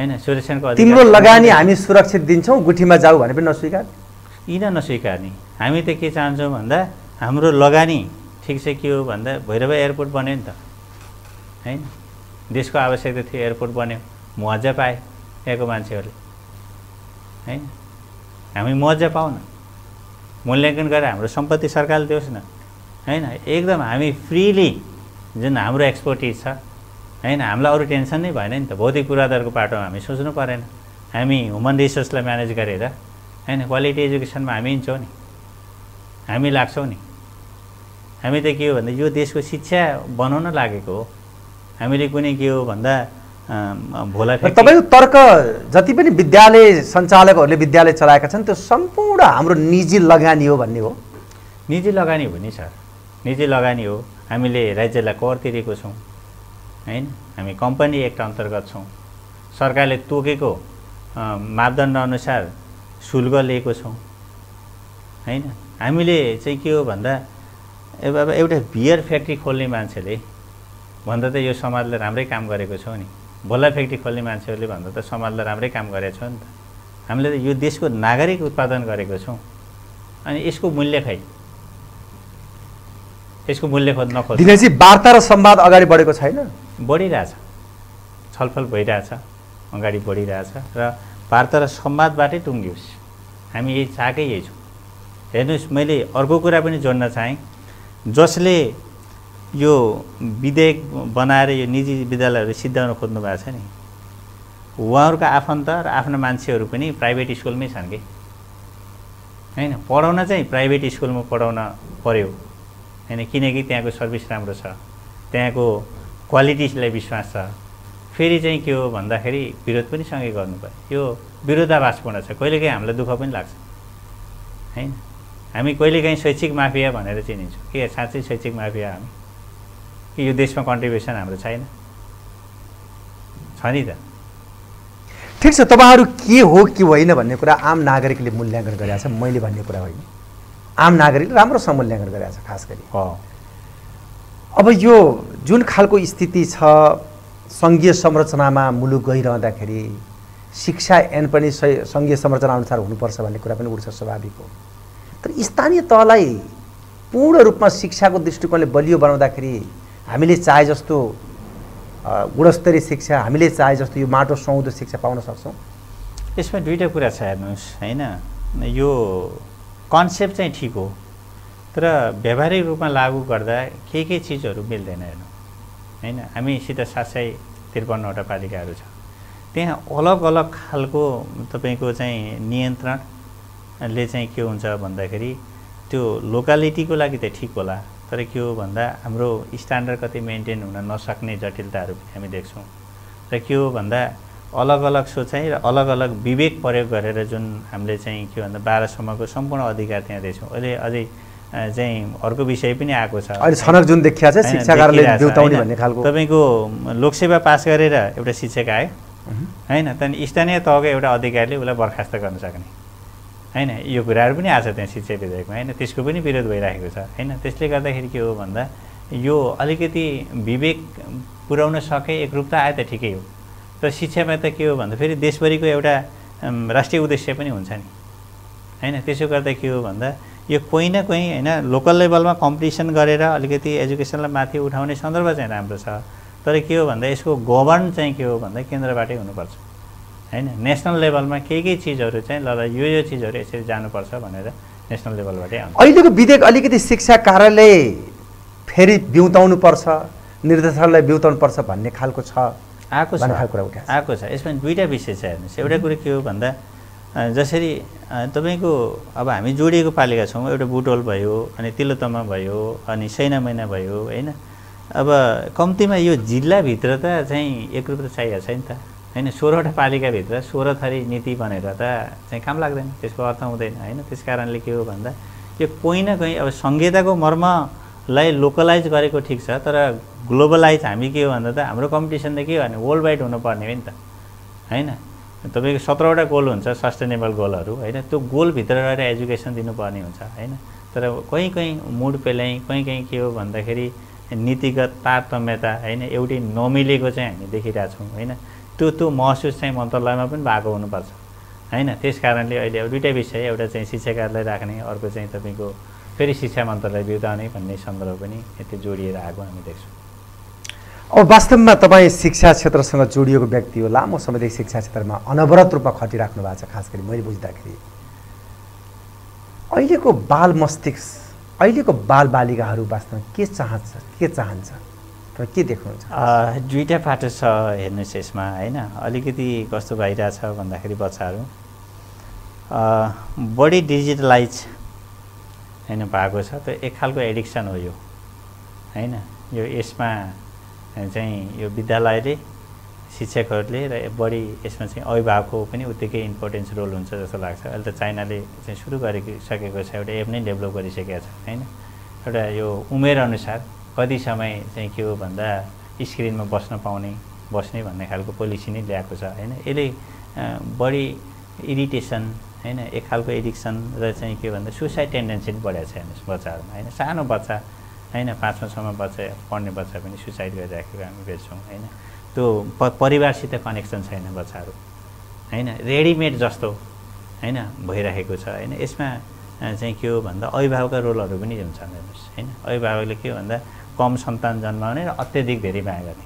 हैन सुरक्षाको अधिकार तिम्रो लगानी हामी सुरक्षित दिन्छौं गुठीमा जाऊ भने पनि नस्वीकार किन नस्वीकार्ने हामी त के चाहन्छौं भन्दा हाम्रो लगानी ठीक छ के हो भन्दा भैरव एयरपोर्ट बन्यो नि त हैन देशको आवश्यकता थियो एयरपोर्ट बन्यो मुआवजा पाए यहाँको मान्छेहरूले हैन हामी मुआवजा पाउन मूल्याङ्कन गरेर हाम्रो सम्पत्ति सरकारले दियोस् न हैन एकदम हामी फ्रीली जुन हाम्रो एक्सपर्टिज छ हैन, हामीलाई अरु टेन्सन नै भएन नि त। बौद्धिक पूर्वाधारको पाटोमा हामी सोच्नु परेन, हामी ह्युमन रिसोर्सलाई म्यानेज गरेर हैन क्वालिटी एजुकेसनमा हामी हिँड्छौँ नि, हामी लाग्छौँ नि। हामी त के हो भन्दा यो देशको शिक्षा बनाउन लागेको हो, हामीले कुनै के हो भन्दा भोला। तपाईको तर्क जति पनि विद्यालय सञ्चालकहरूले विद्यालय चलाएका छन् त्यो सम्पूर्ण हाम्रो निजी लगानी हो भन्ने हो। निजी लगानी हो नि सर, निजी लगानी हो। हामीले राज्यलाई कर तिरेको छौँ हैन, हामी कम्पनी एक्ट अन्तर्गत छौँ, सरकारले तोकेको मापदण्ड अनुसार शुल्क लिएको छौँ हैन। हामीले चाहिँ के हो भन्दा अब एउटा बियर फ्याक्ट्री खोल्ने मान्छेले भन्दा त यो समाजले राम्रै काम गरेको छौँ नि, भोला फ्याक्ट्री खोल्ने मान्छेहरूले भन्दा त समाजले राम्रै काम गरेको छौँ नि त। हामीले त यो देशको नागरिक उत्पादन गरेको छौँ, अनि यसको मूल्य खै यसको मूल्य खोज्न खोज्छ। दिनेशजी, वार्ता र संवाद अगाडि बढेको छैन? बढिरहेछ, छलफल भइरहेछ, अगाडि बढिरहेछ र वार्ता र संवादबाटै टुङ्गियोस्, हामी यही चाहकै यही छौँ। हेर्नुहोस्, मैले अर्को कुरा पनि जोड्न चाहेँ, जसले यो विधेयक बनाएर यो निजी विद्यालयहरू सिद्ध्याउन खोज्नु भएको छ नि, उहाँहरूका आफन्त र आफ्ना मान्छेहरू पनि प्राइभेट स्कुलमै छन् कि हैन। पढाउन चाहिँ प्राइभेट स्कुलमा पढाउन पर्यो हैन, किनकि त्यहाँको सर्भिस राम्रो छ, त्यहाँको क्वालिटीलाई विश्वास छ। फेरि चाहिँ के हो भन्दाखेरि विरोध पनि सँगै गर्नु पर्यो, यो विरोधाभासपूर्ण छ। कहिलेकाहीँ हामीलाई दुःख पनि लाग्छ हैन, हामी कहिलेकाहीँ शैक्षिक माफिया भनेर चिनिन्छौँ। के साँच्चै शैक्षिक माफिया हामी? कि यो देशमा कन्ट्रिब्युसन हाम्रो छैन छ नि त? ठिक छ, तपाईँहरू के हो कि होइन भन्ने कुरा आम नागरिकले मूल्याङ्कन गरिरहेछ, मैले भन्ने कुरा होइन। आम नागरिकले राम्रोसँग मूल्याङ्कन गरिरहेछ खास गरी। अब यो जुन खालको स्थिति छ सङ्घीय संरचनामा मुलुक गइरहँदाखेरि शिक्षा एन पनि सङ्घीय संरचना अनुसार हुनुपर्छ भन्ने कुरा पनि उठ्छ, स्वाभाविक हो। तर स्थानीय तहलाई पूर्ण रूपमा शिक्षाको दृष्टिकोणले बलियो बनाउँदाखेरि हामीले चाहे जस्तो गुणस्तरीय शिक्षा, हामीले चाहे जस्तो यो माटो सुहाउँदो शिक्षा पाउन सक्छौँ? यसमा दुईवटा कुरा छ हेर्नुहोस् हैन, यो कन्सेप्ट चाहिँ ठिक हो तर व्यावहारिक रूपमा लागू गर्दा के के चिजहरू मिल्दैन हेर्नु हैन। हामीसित सात सय त्रिपन्नवटा पालिकाहरू छ, त्यहाँ अलग अलग खालको तपाईँको चाहिँ नियन्त्रणले चाहिँ के हुन्छ भन्दाखेरि त्यो लोकालिटीको लागि त ठिक होला, तर के हो भन्दा हाम्रो स्ट्यान्डर्ड कतै मेन्टेन हुन नसक्ने जटिलताहरू पनि हामी देख्छौँ। र के हो भन्दा अलग अलग सोचाइ र अलग अलग विवेक प्रयोग गरेर जुन हामीले चाहिँ के भन्दा बाह्रसम्मको सम्पूर्ण अधिकार त्यहाँ देख्छौँ। अहिले अझै चाहिँ अर्को विषय पनि आएको छ, अहिले छनक जुन देखिया छ शिक्षाकारले देउताउने भन्ने खालको। तपाईँको लोकसेवा पास गरेर एउटा शिक्षक आयो हैन, त्यहाँदेखि स्थानीय तहको एउटा अधिकारीले उसलाई बर्खास्त गर्न सक्ने हैन, यो कुराहरु पनि आछ त्यहाँ शिक्षा विधेयकमा हैन, त्यसको पनि विरोध भइरहेको छ हैन। त्यसले गर्दाखेरि के हो भन्दा यो अलिकति विवेक पुर्याउन सके, एकरूपता आए त ठिकै हो। तर शिक्षामा त के हो भन्दा फेरि देशभरिको एउटा राष्ट्रिय उद्देश्य पनि हुन्छ नि हैन। त्यसो गर्दा के हो भन्दा यो कोही न कोही हैन लोकल लेभलमा कम्पिटिसन गरेर अलिकति एजुकेसनलाई माथि उठाउने सन्दर्भ चाहिँ राम्रो छ, तर के हो भन्दा यसको गभर्न चाहिँ के हो भन्दा केन्द्रबाटै हुनुपर्छ हैन। नेसनल लेभलमा के के चिजहरू चाहिँ ल यो यो चिजहरू यसरी जानुपर्छ भनेर नेसनल लेभलबाटै आउँछ। अहिलेको विधेयक अलिकति शिक्षा कार्यालय फेरि बिउताउनु पर्छ, निर्देशालय बिउताउनु पर्छ भन्ने खालको छ आएको छ, आएको छ। यसमा दुईवटा विषय छ हेर्नुहोस्, एउटा कुरो के हो भन्दा जसरी तपाईँको अब हामी जोडिएको पालिका छौँ, एउटा बुटवल भयो, अनि तिलोतमा भयो, अनि सैना मैना भयो होइन। अब कम्तीमा यो जिल्लाभित्र त चाहिँ एकरूपता चाहिएको छ नि त हैन। सोह्रवटा पालिकाभित्र सोह्र थरी नीति बनेर त चाहिँ काम लाग्दैन, त्यसको अर्थ हुँदैन हैन। त्यस कारणले के हो भन्दा यो कोही न कोही अब संहिताको मर्मलाई लोकलाइज गरेको ठिक छ, तर ग्लोबलाइज हामी के हो भन्दा त हाम्रो कम्पिटिसन त के हो भने वर्ल्ड वाइड हुनुपर्ने हो नि त हैन। तपाईँको सत्रवटा गोल हुन्छ सस्टेनेबल गोलहरू होइन, त्यो गोलभित्र रहेर एजुकेसन दिनुपर्ने हुन्छ होइन। तर कहीँ कहीँ मुड पेलाइ, कहीँ कहीँ के हो भन्दाखेरि नीतिगत तारतम्यता होइन, एउटै नमिलेको चाहिँ हामी देखिरहेछौँ होइन। त्यो त्यो महसुस चाहिँ मन्त्रालयमा पनि भएको हुनुपर्छ हैन। त्यस कारणले अहिले अब दुईवटा विषय, एउटा चाहिँ शिक्षाकारलाई राख्ने, अर्को चाहिँ तपाईँको फेरि शिक्षा मन्त्रालय बिउताउने भन्ने सन्दर्भ पनि यति जोडिएर आएको हामी देख्छौँ। अब वास्तवमा तपाईँ शिक्षा क्षेत्रसँग जोडिएको व्यक्ति हो, लामो समयदेखि शिक्षा क्षेत्रमा अनवरत रूपमा खटिराख्नु भएको छ। खास गरी मैले बुझ्दाखेरि अहिलेको बाल मस्तिष्क, अहिलेको बालबालिकाहरू वास्तवमा के चाहन्छ, के चाहन्छ? तर के देख्नुहुन्छ? दुईटा पाटो छ हेर्नुस् यसमा हैन। अलिकति कस्तो भइरा छ भन्दाखेरि बच्चाहरु बडी डिजिटलाइज हैन भएको छ, त एक खालको एडिक्सन हो यो हैन। यो यसमा चाहिँ यो विद्यालयले शिक्षकहरूले र बडी यसमा चाहिँ अभिभावकको पनि उत्तिकै इम्पोर्टेन्स रोल हुन्छ जस्तो लाग्छ। अहिले त चाइनाले चाहिँ सुरु गरिसकेको छ, एउटा एप नै डेभलप गरिसकेको छ हैन। एउटा यो उमेर अनुसार कति समय चाहिँ के हो भन्दा स्क्रिनमा बस्न पाउने बस्ने भन्ने खालको पोलिसी नै ल्याएको छ हैन। यसले बडी इरिटेसन हैन, एक खालको एडिक्सन र चाहिँ के भन्दा सुसाइड टेन्डेन्सी पनि बढेको छ हेर्नुहोस् बच्चाहरूमा हैन। सानो बच्चा हैन पाँचौँसम्म बच्चा पढ्ने बच्चा पनि सुसाइड गरिराखेको हामी भेट्छौँ हैन। त्यो परिवारसित कनेक्सन छैन बच्चाहरू हैन, रेडिमेड जस्तो हैन भइरहेको छ हैन। यसमा चाहिँ के हो भन्दा अभिभावकका रोलहरू पनि हुन्छन् हेर्नुहोस् हैन। अभिभावकले के भन्दा कम सन्तान जन्माउने र अत्यधिक धेरै माया गर्ने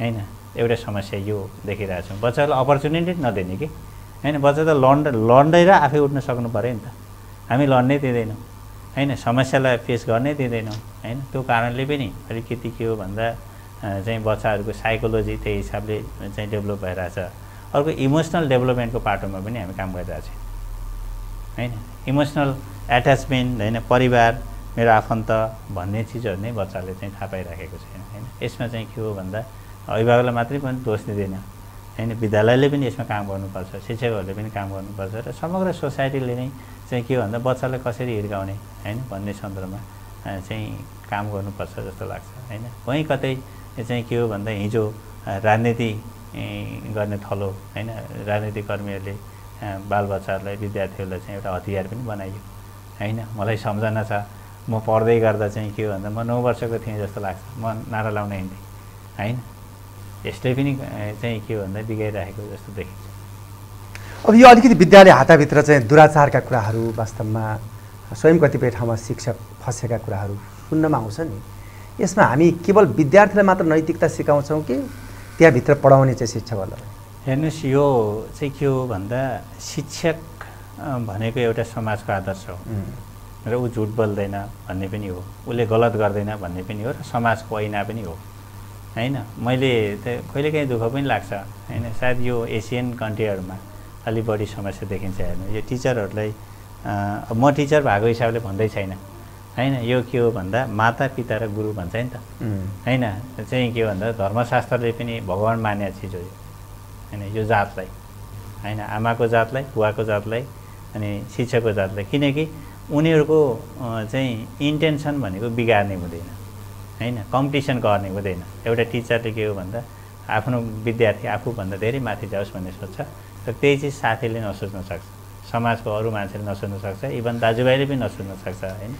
हैन, एउटा समस्या यो देखिरहेछौँ। बच्चाहरूलाई अपर्च्युनिटी नदिने कि हैन, बच्चा त लड् लड्दै आफै उठ्न सक्नु पऱ्यो नि त। हामी लड्नै दिँदैनौँ हैन, समस्यालाई फेस गर्नै दिँदैनौँ हैन। त्यो कारणले पनि अलिकति के हो भन्दा चाहिँ बच्चाहरूको साइकोलोजी त्यही हिसाबले चाहिँ डेभलप भइरहेछ। अर्को इमोसनल डेभलपमेन्टको पाटोमा पनि हामी काम गरिरहेछौँ हैन। इमोसनल एट्याचमेन्ट हैन, परिवार मेरो आफन्त भन्ने चिजहरु नै बच्चाले चाहिँ थाहा पाइराखेको छैन हैन। यसमा चाहिँ के हो भन्दा अभिभावकलाई मात्रै पनि दोष दिँदैन हैन, विद्यालयले पनि यसमा काम गर्नुपर्छ, शिक्षकहरूले पनि काम गर्नुपर्छ र समग्र सोसाइटीले नै चाहिँ के हो भन्दा बच्चालाई कसरी हिर्काउने हैन भन्ने सन्दर्भमा चाहिँ काम गर्नुपर्छ जस्तो लाग्छ हैन। वहीँ कतै चाहिँ के हो भन्दा हिजो राजनीति गर्ने थलो हैन, राजनीतिकर्मीहरूले बालबच्चाहरूलाई विद्यार्थीहरूलाई चाहिँ एउटा हतियार पनि बनाइयो हैन। मलाई सम्झना छ, म पढ्दै गर्दा चाहिँ के भन्दा म नौ वर्षको थिएँ जस्तो लाग्छ, म नारा लाउन हिँड्थेँ हैन। यसले पनि चाहिँ के भन्दा बिगाइरहेको जस्तो देखिन्छ। अब यो अलिकति विद्यालय हाताभित्र चाहिँ दुराचारका कुराहरू वास्तवमा स्वयं कतिपय ठाउँमा शिक्षक फसेका कुराहरू सुन्नमा आउँछ नि। यसमा हामी केवल विद्यार्थीलाई मात्र नैतिकता सिकाउँछौँ कि त्यहाँभित्र पढाउने चाहिँ शिक्षकहरूलाई? हेर्नुहोस् यो चाहिँ के हो भन्दा शिक्षक भनेको एउटा समाजको आदर्श हो र ऊ झुट बोल्दैन भन्ने पनि हो, उसले गलत गर्दैन भन्ने पनि हो र समाजको ऐना पनि हो हैन। मैले त कहिलेकाहीँ दुःख पनि लाग्छ हैन, सायद यो एसियन कन्ट्रीहरूमा अलि बढी समस्या देखिन्छ हेर्नु। यो टिचरहरूलाई म टिचर भएको हिसाबले भन्दै छैन हैन, यो के हो भन्दा माता पिता र गुरु भन्छ नि त हैन। चाहिँ के भन्दा धर्मशास्त्रले पनि भगवान् मान्ने चिज हो हैन, यो जातलाई हैन, आमाको जातलाई, बुवाको जातलाई अनि शिक्षकको जातलाई, किनकि उनीहरूको चाहिँ इन्टेन्सन भनेको बिगार्ने हुँदैन हैन, कम्पिटिसन गर्ने हुँदैन। एउटा टिचरले के हो भन्दा आफ्नो विद्यार्थी आफूभन्दा धेरै माथि जाओस् भन्ने सोच्छ, तर त्यही चाहिँ साथीले नसोच्न सक्छ, समाजको अरू मान्छेले नसोच्न सक्छ, इभन दाजुभाइले पनि नसोच्न सक्छ हैन।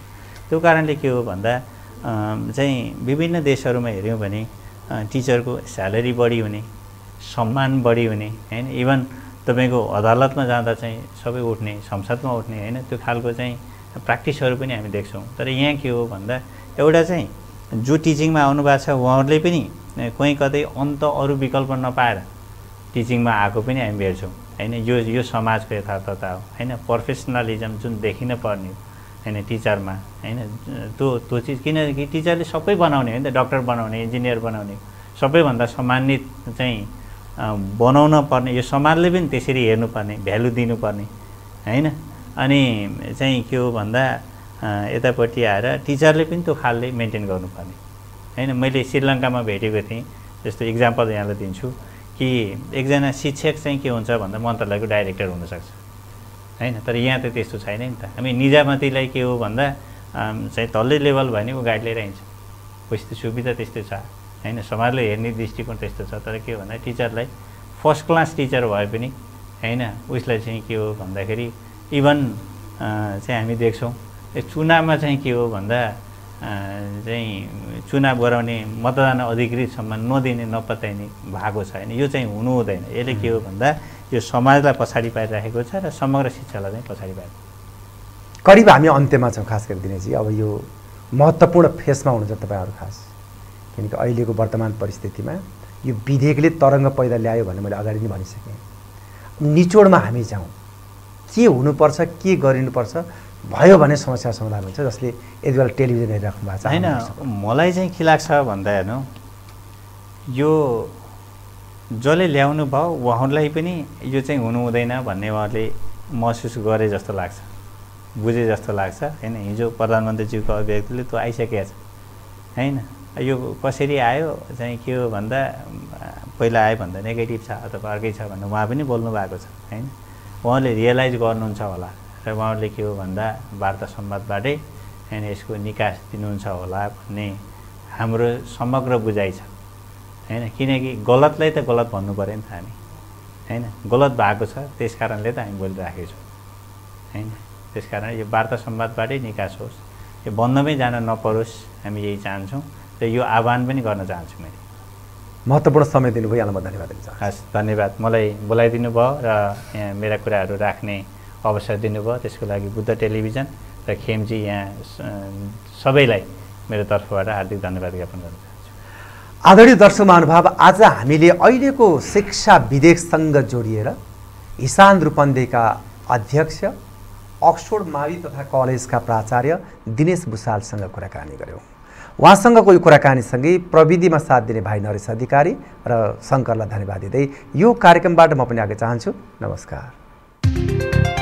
त्यो कारणले के हो भन्दा चाहिँ विभिन्न देशहरूमा हेऱ्यौँ भने टिचरको स्यालेरी बढी हुने, सम्मान बढी हुने हैन, इभन तपाईको अदालतमा जाँदा चाहिँ सबै उठ्ने, संसदमा उठ्ने हैन, त्यो खालको चाहिँ प्र्याक्टिसहरू पनि हामी देख्छौँ। तर यहाँ के हो भन्दा एउटा चाहिँ जो टिचिङमा आउनु भएको छ उहाँहरूले पनि कहीँ कतै अन्त अरू विकल्प नपाएर टिचिङमा आएको पनि हामी भेट्छौँ हैन। यो यो समाजको यथार्थता हो हैन। प्रोफेसनलिजम जुन देखिन पर्ने हैन टिचरमा हैन, त्यो त्यो चिज किनकि टिचरले सबै बनाउने होइन त, डक्टर बनाउने, इन्जिनियर बनाउने, सबैभन्दा सम्मानित चाहिँ बनाउन पर्ने, यो समाजले पनि त्यसरी हेर्नुपर्ने, भ्यालु दिनुपर्ने हैन। अनि चाहिँ के हो भन्दा यतापट्टि आएर टिचरले पनि त्यो खालले मेन्टेन गर्नुपर्ने हैन। मैले श्रीलङ्कामा भेटेको थिएँ, जस्तो इक्जाम्पल यहाँलाई दिन्छु कि एकजना शिक्षक चाहिँ के हुन्छ भन्दा मन्त्रालयको डाइरेक्टर हुनसक्छ हैन, तर यहाँ त त्यस्तो छैन नि त। हामी निजामतीलाई के हो भन्दा चाहिँ तल्लै लेभल भयो भने ऊ गाइड लिएर हिँड्छ, त्यस्तो सुविधा त्यस्तो छ हैन, समाजले हेर्ने दृष्टिकोण त्यस्तो छ। तर के भन्दा टिचरलाई फर्स्ट क्लास टिचर भए पनि हैन उसलाई चाहिँ के हो भन्दाखेरि इभन चाहिँ हामी देख्छौँ चुनावमा चाहिँ के हो भन्दा चाहिँ चुनाव गराउने, मतदान अधिकृतसम्म नदिने, नपत्याइने भएको छ हैन। यो चाहिँ हुनु हुँदैन। यसले के हो भन्दा यो समाजलाई पछाडि पारिराखेको छ र समग्र शिक्षालाई चाहिँ पछाडि पारेको। करिब हामी अन्त्यमा छौँ खास गरी दिनेशजी, अब यो महत्त्वपूर्ण फेसमा हुनुहुन्छ तपाईँहरू खास, किनकि अहिलेको वर्तमान परिस्थितिमा यो विधेयकले तरङ्ग पैदा ल्यायो भने मैले अगाडि नै भनिसकेँ। निचोडमा हामी जाउँ, के हुनुपर्छ, के गरिनुपर्छ, भयो भने समस्या समाधान हुन्छ, जसले यति बेला टेलिभिजन हेरिराख्नु भएको छ। होइन मलाई चाहिँ के लाग्छ भन्दा हेर्नु यो जसले ल्याउनु भयो उहाँहरूलाई पनि यो चाहिँ हुनु हुँदैन भन्ने उहाँले महसुस गरे जस्तो लाग्छ, बुझे जस्तो लाग्छ हैन। हिजो प्रधानमन्त्रीज्यूको अभिव्यक्तिले त्यो आइसकेको छ हैन। यो कसरी आयो चाहिँ के हो भन्दा पहिला आयो भन्दा नेगेटिभ छ अथवा अर्कै छ भन्ने उहाँ पनि बोल्नु भएको छ हैन। उहाँले रियलाइज गर्नुहुन्छ होला र उहाँले के हो भन्दा वार्ता संवादबाटै हैन यसको निकास दिनुहुन्छ होला भन्ने हाम्रो समग्र बुझाइ छ हैन। किनकि गलतलाई त गलत भन्नु पर्यो नि त हामी हैन। गलत भएको छ त्यसकारणले त हामी बोलिराखेको छौँ हैन। त्यसकारण यो वार्ता संवादबाटै निकास होस्, यो बन्दमै जान नपरोस्, हामी यही चाहन्छौँ र यो आह्वान पनि गर्न चाहन्छु। मैले महत्त्वपूर्ण समय दिनुभयो, यहाँलाई म धन्यवाद दिन चाहन्छु। हस्, धन्यवाद मलाई बोलाइदिनु भयो र यहाँ मेरा कुराहरू राख्ने अवसर दिनुभयो, त्यसको लागि बुद्ध टेलिभिजन र खेमजी यहाँ सबैलाई मेरो तर्फबाट हार्दिक धन्यवाद ज्ञापन गर्छु। आदरणीय दर्शक महानुभाव, आज हामीले अहिलेको शिक्षा विधेयकसँग जोडिएर हिसान रूपन्देहीका अध्यक्ष, अक्सफोर्ड माबी तथा कलेजका प्राचार्य दिनेश भुसालसँग कुराकानी गऱ्यौँ। उहाँसँगको यो कुराकानीसँगै प्रविधिमा साथ दिने भाइ नरेश अधिकारी र शङ्करलाई धन्यवाद दिँदै यो कार्यक्रमबाट म पनि आगे चाहन्छु। नमस्कार।